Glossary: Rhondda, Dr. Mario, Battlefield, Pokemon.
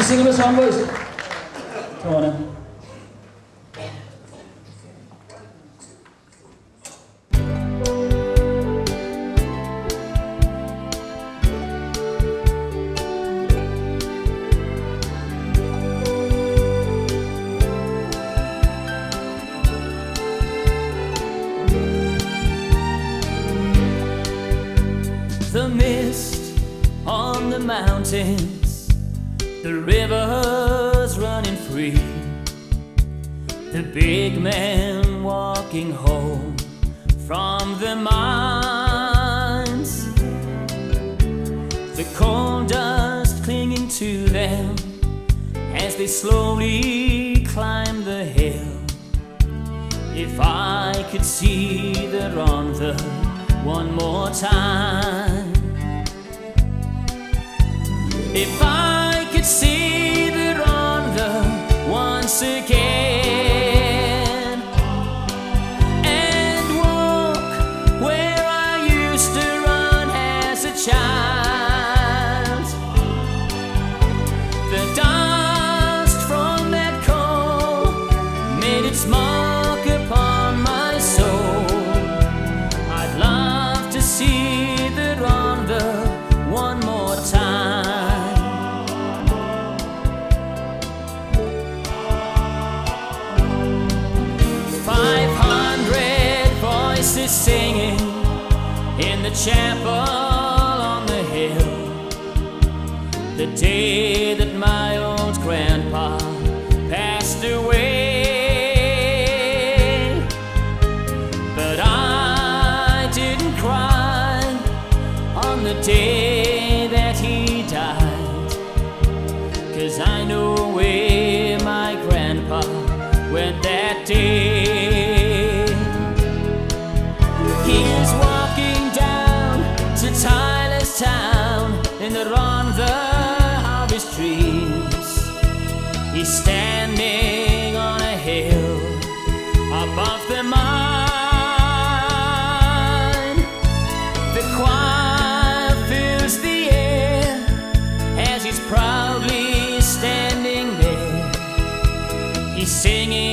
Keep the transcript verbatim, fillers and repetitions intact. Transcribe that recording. you sing him a song, boys? Come on in. The mist on the mountains, the rivers running free, the big man walking home from the mines, the coal dust clinging to them as they slowly climb the hill. If I could see the Rhondda one more time, if I could see the Rhondda once again and walk where I used to run as a child, the dust from that coal made its mark upon my soul. I'd love to see the Rhondda one more time. Is singing in the chapel on the hill, the day that my old grandpa passed away. But I didn't cry on the day that he died, 'cause I know where my grandpa went that day. In the Rhondda of his dreams, he's standing on a hill above the mine. The choir fills the air as he's proudly standing there. He's singing